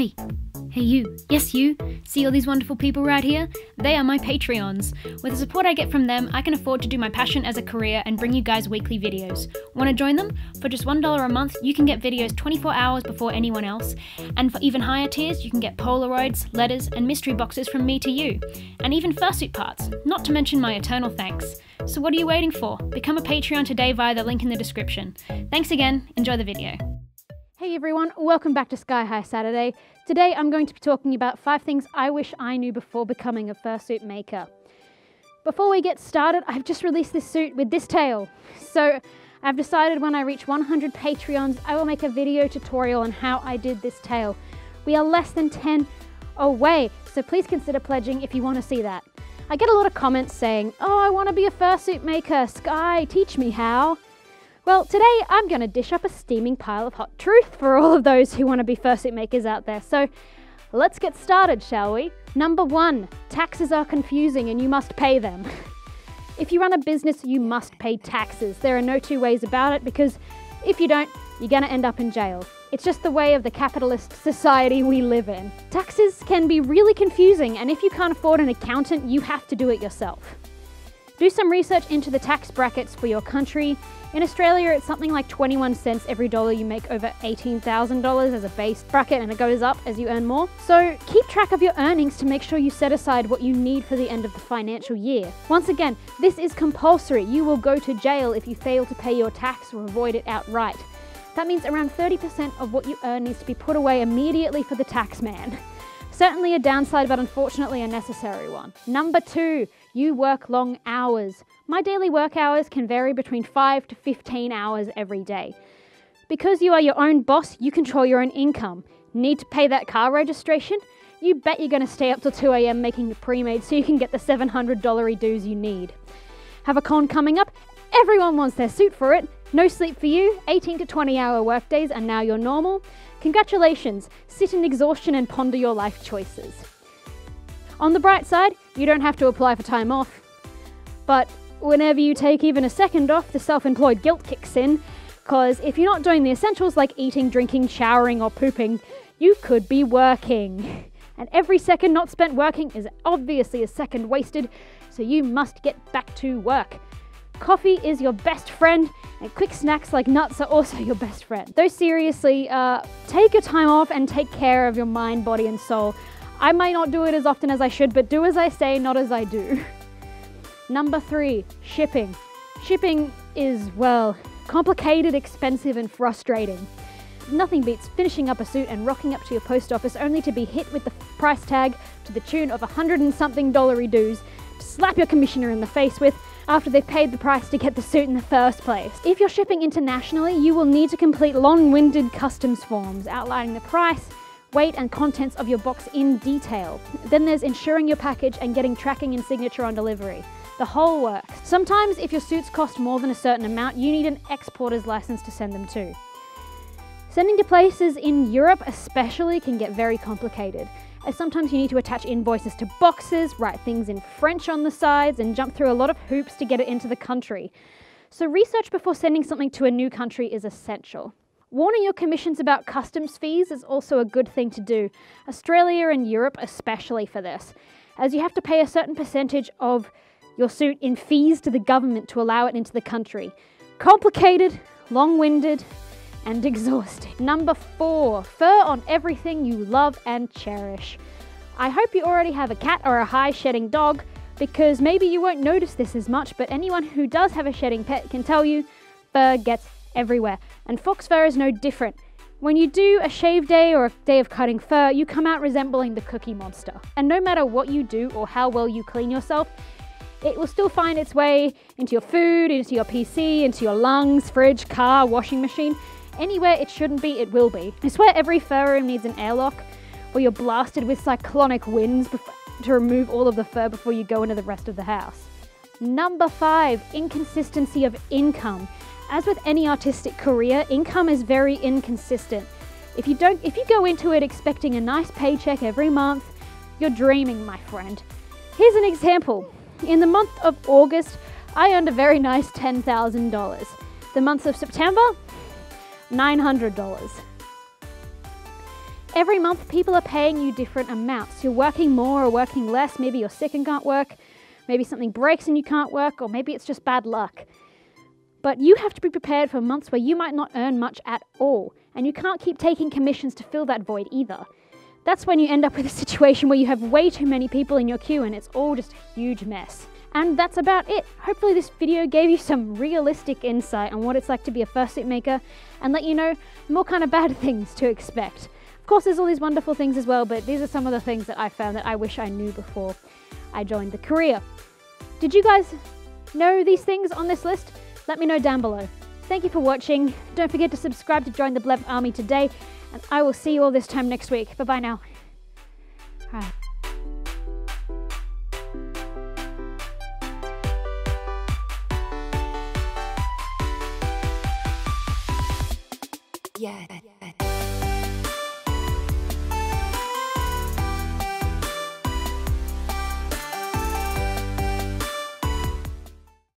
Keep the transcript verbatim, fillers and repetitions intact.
Hey, hey you, yes you, see all these wonderful people right here? They are my Patreons. With the support I get from them, I can afford to do my passion as a career and bring you guys weekly videos. Want to join them? For just one dollar a month, you can get videos twenty-four hours before anyone else, and for even higher tiers, you can get Polaroids, letters, and mystery boxes from me to you, and even fursuit parts, not to mention my eternal thanks. So what are you waiting for? Become a Patreon today via the link in the description. Thanks again, enjoy the video. Hey everyone, welcome back to Sky High Saturday. Today I'm going to be talking about five things I wish I knew before becoming a fursuit maker. Before we get started, I've just released this suit with this tail. So I've decided when I reach one hundred Patreons, I will make a video tutorial on how I did this tail. We are less than ten away, so please consider pledging if you want to see that. I get a lot of comments saying, oh, I want to be a fursuit maker, Sky, teach me how. Well, today I'm going to dish up a steaming pile of hot truth for all of those who want to be fursuit makers out there, so let's get started, shall we? Number one, taxes are confusing and you must pay them. If you run a business, you must pay taxes. There are no two ways about it, because if you don't, you're going to end up in jail. It's just the way of the capitalist society we live in. Taxes can be really confusing, and if you can't afford an accountant, you have to do it yourself. Do some research into the tax brackets for your country. In Australia, it's something like twenty-one cents every dollar you make over eighteen thousand dollars as a base bracket, and it goes up as you earn more. So keep track of your earnings to make sure you set aside what you need for the end of the financial year. Once again, this is compulsory. You will go to jail if you fail to pay your tax or avoid it outright. That means around thirty percent of what you earn needs to be put away immediately for the tax man. Certainly a downside, but unfortunately a necessary one. Number two, you work long hours. My daily work hours can vary between five to fifteen hours every day. Because you are your own boss, you control your own income. Need to pay that car registration? You bet you're going to stay up till two a m making your pre-made so you can get the seven hundred dollars dues you need. Have a con coming up? Everyone wants their suit for it. No sleep for you, eighteen to twenty hour workdays are now your normal. Congratulations, sit in exhaustion and ponder your life choices. On the bright side, you don't have to apply for time off. But whenever you take even a second off, the self-employed guilt kicks in, because if you're not doing the essentials like eating, drinking, showering or pooping, you could be working. And every second not spent working is obviously a second wasted, so you must get back to work. Coffee is your best friend, and quick snacks like nuts are also your best friend. Though seriously, uh, take your time off and take care of your mind, body and soul. I might not do it as often as I should, but do as I say, not as I do. Number three, shipping. Shipping is, well, complicated, expensive and frustrating. Nothing beats finishing up a suit and rocking up to your post office only to be hit with the price tag to the tune of a hundred and something dollary dues to slap your commissioner in the face with, after they've paid the price to get the suit in the first place. If you're shipping internationally, you will need to complete long-winded customs forms outlining the price, weight and contents of your box in detail. Then there's insuring your package and getting tracking and signature on delivery. The whole works. Sometimes if your suits cost more than a certain amount, you need an exporter's license to send them to. Sending to places in Europe especially can get very complicated, as sometimes you need to attach invoices to boxes, write things in French on the sides, and jump through a lot of hoops to get it into the country. So research before sending something to a new country is essential. Warning your commissions about customs fees is also a good thing to do, Australia and Europe especially for this, as you have to pay a certain percentage of your suit in fees to the government to allow it into the country. Complicated, long-winded, and exhausting. Number four, fur on everything you love and cherish. I hope you already have a cat or a high shedding dog, because maybe you won't notice this as much, but anyone who does have a shedding pet can tell you fur gets everywhere, and fox fur is no different. When you do a shave day or a day of cutting fur, you come out resembling the Cookie Monster, and no matter what you do or how well you clean yourself, it will still find its way into your food, into your P C, into your lungs, fridge, car, washing machine. Anywhere it shouldn't be, it will be. I swear every fur room needs an airlock where you're blasted with cyclonic winds to remove all of the fur before you go into the rest of the house. Number five, inconsistency of income. As with any artistic career, income is very inconsistent. If you don't, if you go into it expecting a nice paycheck every month, you're dreaming, my friend. Here's an example. In the month of August, I earned a very nice ten thousand dollars. The month of September, nine hundred dollars. every month people are paying you different amounts. You're working more or working less. Maybe you're sick and can't work. Maybe something breaks and you can't work, or maybe it's just bad luck. But you have to be prepared for months where you might not earn much at all, and you can't keep taking commissions to fill that void either. That's when you end up with a situation where you have way too many people in your queue and it's all just a huge mess. And that's about it. Hopefully this video gave you some realistic insight on what it's like to be a fursuit maker and let you know more kind of bad things to expect. Of course there's all these wonderful things as well, but these are some of the things that I found that I wish I knew before I joined the career. Did you guys know these things on this list? Let me know down below. Thank you for watching. Don't forget to subscribe to join the Blev Army today, and I will see you all this time next week. Bye-bye now. All right. Yeah.